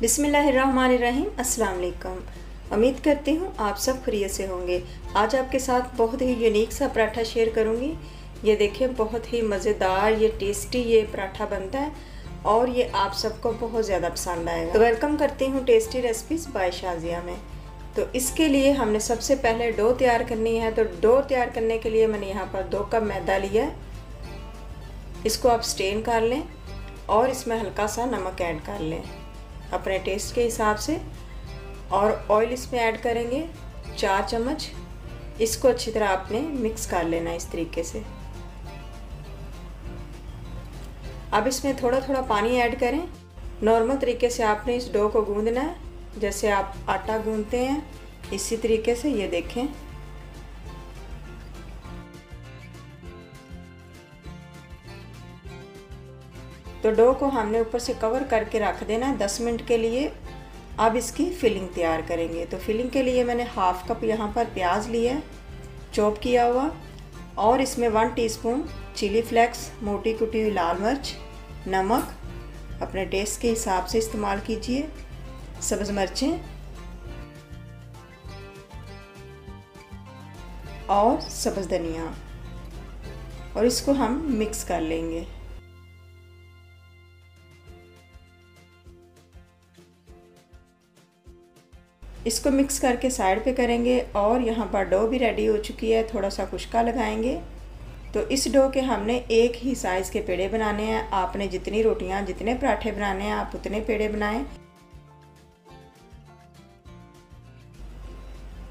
बिस्मिल्लाहिर्रहमानिर्रहीम अस्सलाम वालेकुम। उम्मीद करती हूँ आप सब खैरियत से होंगे। आज आपके साथ बहुत ही यूनिक सा पराठा शेयर करूँगी। ये देखिए बहुत ही मज़ेदार ये टेस्टी ये पराठा बनता है और ये आप सबको बहुत ज़्यादा पसंद आएगा। तो वेलकम करती हूँ टेस्टी रेसिपीज़ बाय शाजिया में। तो इसके लिए हमने सबसे पहले डो तैयार करनी है। तो डो तैयार करने के लिए मैंने यहाँ पर 2 कप मैदा लिया है। इसको आप स्ट्रेन कर लें और इसमें हल्का सा नमक ऐड कर लें अपने टेस्ट के हिसाब से, और ऑयल इसमें ऐड करेंगे 4 चम्मच। इसको अच्छी तरह आपने मिक्स कर लेना इस तरीके से। अब इसमें थोड़ा थोड़ा पानी ऐड करें। नॉर्मल तरीके से आपने इस डो को गूंदना है, जैसे आप आटा गूंदते हैं इसी तरीके से। ये देखें तो डो को हमने ऊपर से कवर करके रख देना है 10 मिनट के लिए। अब इसकी फिलिंग तैयार करेंगे। तो फिलिंग के लिए मैंने 1/2 कप यहाँ पर प्याज लिया है चॉप किया हुआ, और इसमें 1 टीस्पून चिली फ्लेक्स, मोटी कुटी हुई लाल मिर्च, नमक अपने टेस्ट के हिसाब से इस्तेमाल कीजिए, सब्ज़ मिर्चें और सब्ज़ धनिया, और इसको हम मिक्स कर लेंगे। इसको मिक्स करके साइड पे करेंगे। और यहाँ पर डो भी रेडी हो चुकी है। थोड़ा सा खुशका लगाएंगे। तो इस डो के हमने एक ही साइज़ के पेड़े बनाने हैं। आपने जितनी रोटियाँ जितने पराठे बनाने हैं आप उतने पेड़े बनाएं,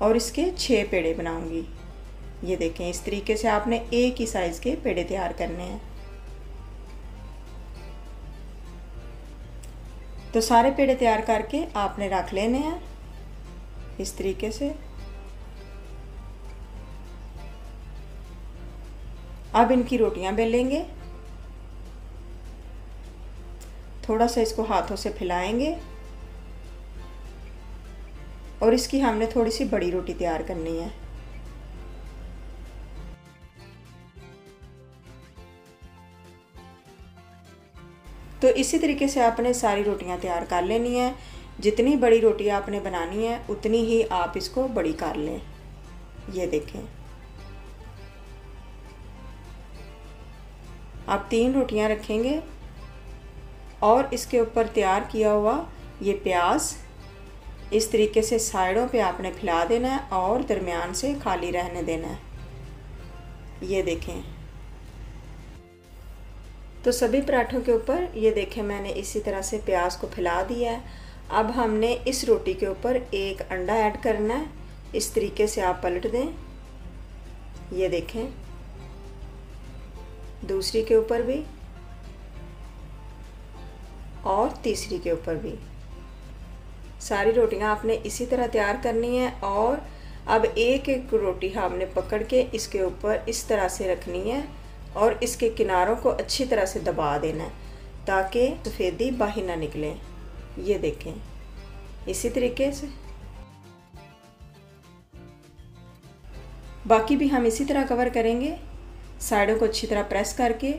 और इसके 6 पेड़े बनाऊंगी। ये देखें इस तरीके से आपने एक ही साइज़ के पेड़े तैयार करने हैं। तो सारे पेड़े तैयार करके आपने रख लेने हैं इस तरीके से। अब इनकी रोटियां बेलेंगे। थोड़ा सा इसको हाथों से फैलाएंगे, और इसकी हमने थोड़ी सी बड़ी रोटी तैयार करनी है। तो इसी तरीके से आपने सारी रोटियां तैयार कर लेनी है। जितनी बड़ी रोटी आपने बनानी है उतनी ही आप इसको बड़ी कर लें। ये देखें आप 3 रोटियां रखेंगे, और इसके ऊपर तैयार किया हुआ ये प्याज इस तरीके से साइडों पे आपने फैला देना है और दरमियान से खाली रहने देना है। ये देखें तो सभी पराठों के ऊपर ये देखें मैंने इसी तरह से प्याज को फैला दिया है। अब हमने इस रोटी के ऊपर एक अंडा ऐड करना है। इस तरीके से आप पलट दें। ये देखें दूसरी के ऊपर भी और तीसरी के ऊपर भी। सारी रोटियां आपने इसी तरह तैयार करनी है। और अब एक एक रोटी हमने पकड़ के इसके ऊपर इस तरह से रखनी है, और इसके किनारों को अच्छी तरह से दबा देना है ताकि सफ़ेदी बाहर ना निकले। ये देखें इसी तरीके से बाकी भी हम इसी तरह कवर करेंगे साइडों को अच्छी तरह प्रेस करके।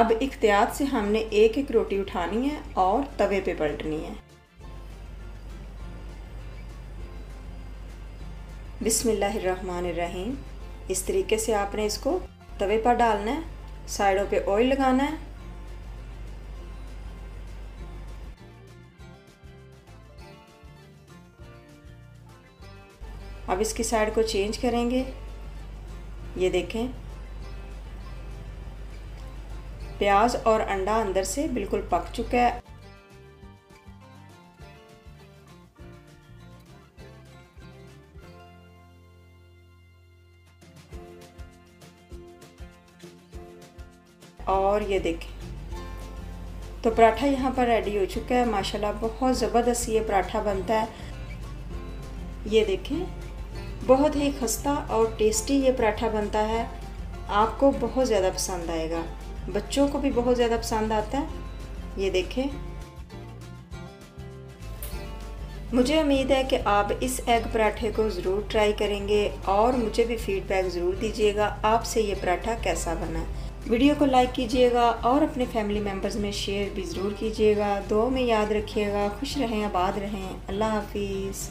अब इख्तियार से हमने एक एक रोटी उठानी है और तवे पे पलटनी है। बिस्मिल्लाहिर्रहमानिर्रहीम। इस तरीके से आपने इसको तवे पर डालना है, साइडों पे ऑयल लगाना है। अब इसकी साइड को चेंज करेंगे। ये देखें प्याज और अंडा अंदर से बिल्कुल पक चुका है। और ये देखें तो पराठा यहाँ पर रेडी हो चुका है। माशाल्लाह बहुत ज़बरदस्त ये पराठा बनता है। ये देखें बहुत ही खस्ता और टेस्टी ये पराठा बनता है। आपको बहुत ज़्यादा पसंद आएगा, बच्चों को भी बहुत ज़्यादा पसंद आता है। ये देखें मुझे उम्मीद है कि आप इस एग पराठे को ज़रूर ट्राई करेंगे, और मुझे भी फीडबैक ज़रूर दीजिएगा आपसे ये पराठा कैसा बना। वीडियो को लाइक कीजिएगा और अपने फैमिली मेम्बर्स में शेयर भी ज़रूर कीजिएगा। दुआ में याद रखिएगा। खुश रहें, आबाद रहें। अल्लाह हाफिज़।